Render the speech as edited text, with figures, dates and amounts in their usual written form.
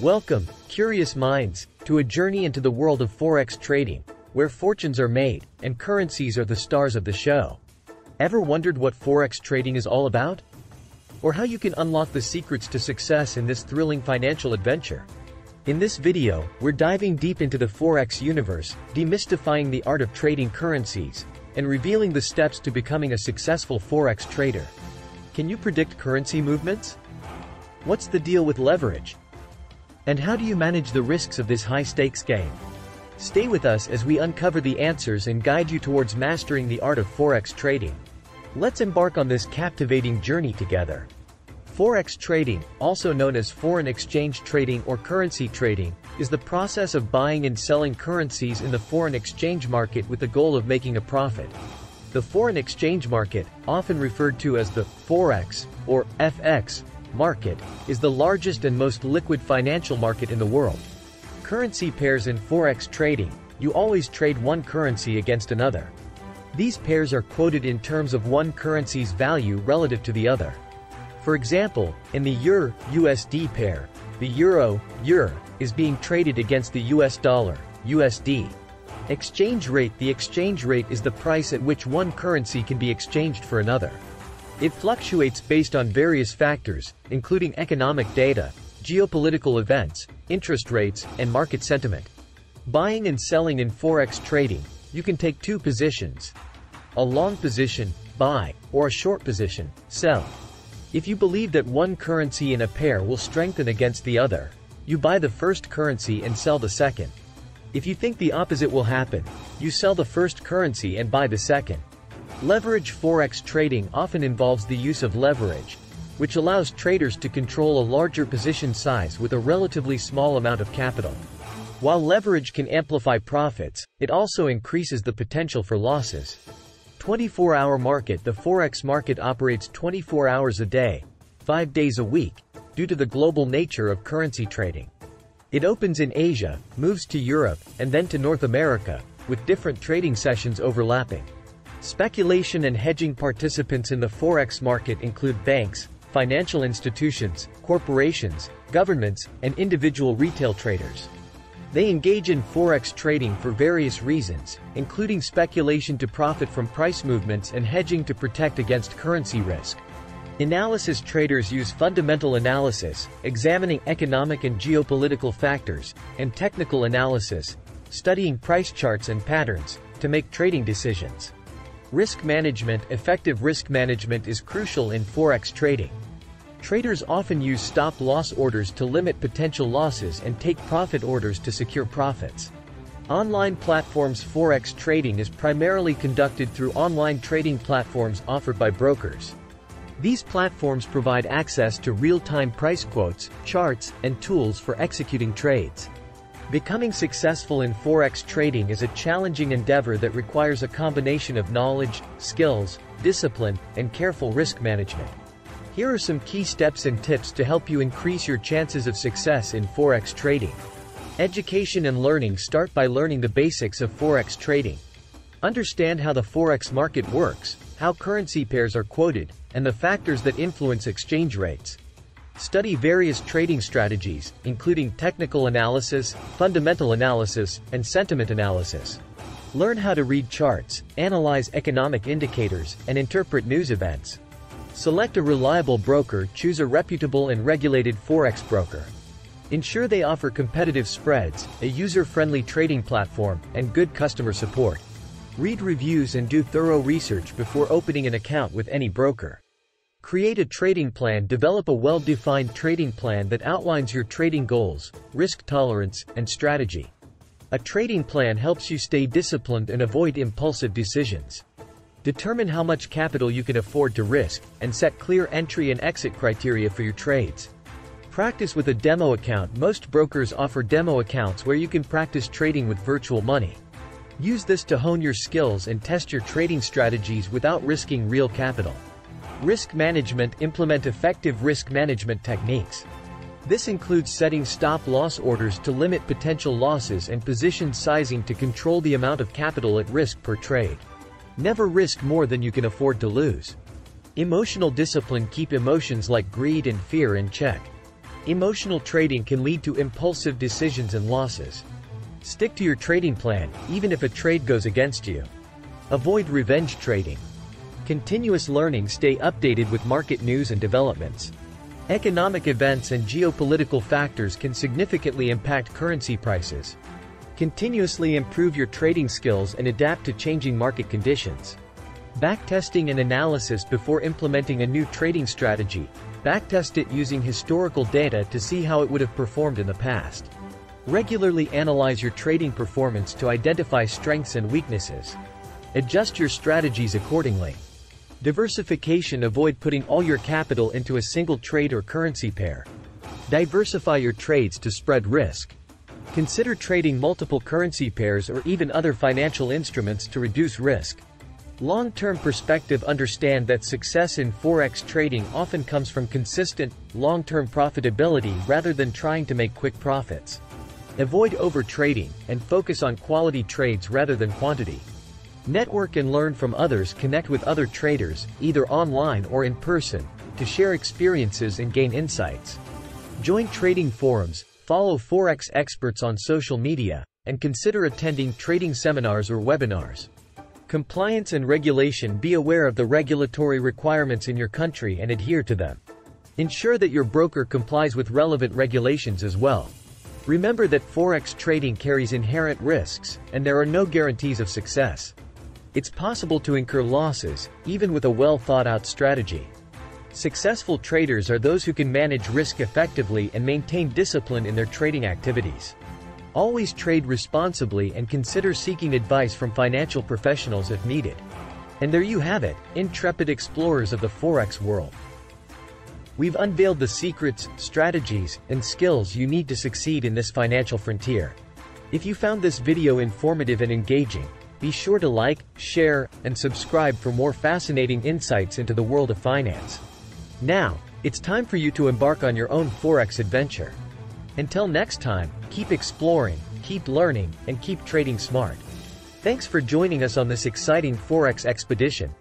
Welcome, curious minds, to a journey into the world of forex trading, where fortunes are made, and currencies are the stars of the show. Ever wondered what forex trading is all about? Or how you can unlock the secrets to success in this thrilling financial adventure? In this video, we're diving deep into the forex universe, demystifying the art of trading currencies, and revealing the steps to becoming a successful forex trader. Can you predict currency movements? What's the deal with leverage? And how do you manage the risks of this high-stakes game? Stay with us as we uncover the answers and guide you towards mastering the art of forex trading. Let's embark on this captivating journey together. Forex trading, also known as foreign exchange trading or currency trading, is the process of buying and selling currencies in the foreign exchange market with the goal of making a profit. The foreign exchange market, often referred to as the forex or FX market, is the largest and most liquid financial market in the world. Currency pairs in forex trading, you always trade one currency against another. These pairs are quoted in terms of one currency's value relative to the other. For example, in the EUR/USD pair, the euro is being traded against the US dollar (USD). Exchange rate. The exchange rate is the price at which one currency can be exchanged for another. It fluctuates based on various factors, including economic data, geopolitical events, interest rates, and market sentiment. Buying and selling in forex trading, you can take two positions. A long position, buy, or a short position, sell. If you believe that one currency in a pair will strengthen against the other, you buy the first currency and sell the second. If you think the opposite will happen, you sell the first currency and buy the second. Leverage. Forex trading often involves the use of leverage, which allows traders to control a larger position size with a relatively small amount of capital. While leverage can amplify profits, it also increases the potential for losses. 24-hour market. The forex market operates 24 hours a day, 5 days a week, due to the global nature of currency trading. It opens in Asia, moves to Europe, and then to North America, with different trading sessions overlapping. Speculation and hedging. Participants in the forex market include banks, financial institutions, corporations, governments, and individual retail traders. They engage in forex trading for various reasons, including speculation to profit from price movements and hedging to protect against currency risk. Analysis. Traders use fundamental analysis, examining economic and geopolitical factors, and technical analysis, studying price charts and patterns, to make trading decisions. Risk management. Effective risk management is crucial in forex trading. Traders often use stop-loss orders to limit potential losses and take profit orders to secure profits. Online platforms. Forex trading is primarily conducted through online trading platforms offered by brokers. These platforms provide access to real-time price quotes, charts, and tools for executing trades. Becoming successful in forex trading is a challenging endeavor that requires a combination of knowledge, skills, discipline, and careful risk management. Here are some key steps and tips to help you increase your chances of success in forex trading. Education and learning. Start by learning the basics of forex trading. Understand how the forex market works, how currency pairs are quoted, and the factors that influence exchange rates. Study various trading strategies, including technical analysis, fundamental analysis, and sentiment analysis. Learn how to read charts, analyze economic indicators, and interpret news events. Select a reliable broker. Choose a reputable and regulated forex broker. Ensure they offer competitive spreads, a user-friendly trading platform, and good customer support. Read reviews and do thorough research before opening an account with any broker. Create a trading plan. Develop a well-defined trading plan that outlines your trading goals, risk tolerance, and strategy. A trading plan helps you stay disciplined and avoid impulsive decisions. Determine how much capital you can afford to risk, and set clear entry and exit criteria for your trades. Practice with a demo account. Most brokers offer demo accounts where you can practice trading with virtual money. Use this to hone your skills and test your trading strategies without risking real capital. Risk management. Implement effective risk management techniques. This includes setting stop-loss orders to limit potential losses and position sizing to control the amount of capital at risk per trade. Never risk more than you can afford to lose. Emotional discipline. Keep emotions like greed and fear in check. Emotional trading can lead to impulsive decisions and losses. Stick to your trading plan, even if a trade goes against you. Avoid revenge trading. Continuous learning. Stay updated with market news and developments. Economic events and geopolitical factors can significantly impact currency prices. Continuously improve your trading skills and adapt to changing market conditions. Backtesting and analysis. Before implementing a new trading strategy, backtest it using historical data to see how it would have performed in the past. Regularly analyze your trading performance to identify strengths and weaknesses. Adjust your strategies accordingly. Diversification. Avoid putting all your capital into a single trade or currency pair. Diversify your trades to spread risk. Consider trading multiple currency pairs or even other financial instruments to reduce risk. Long-term perspective. Understand that success in forex trading often comes from consistent, long-term profitability rather than trying to make quick profits. Avoid over-trading, and focus on quality trades rather than quantity. Network and learn from others. Connect with other traders, either online or in person, to share experiences and gain insights. Join trading forums, follow forex experts on social media, and consider attending trading seminars or webinars. Compliance and regulation. Be aware of the regulatory requirements in your country and adhere to them. Ensure that your broker complies with relevant regulations as well. Remember that forex trading carries inherent risks, and there are no guarantees of success. It's possible to incur losses, even with a well-thought-out strategy. Successful traders are those who can manage risk effectively and maintain discipline in their trading activities. Always trade responsibly and consider seeking advice from financial professionals if needed. And there you have it, intrepid explorers of the forex world. We've unveiled the secrets, strategies, and skills you need to succeed in this financial frontier. If you found this video informative and engaging, be sure to like, share, and subscribe for more fascinating insights into the world of finance. Now, it's time for you to embark on your own forex adventure. Until next time, keep exploring, keep learning, and keep trading smart. Thanks for joining us on this exciting forex expedition.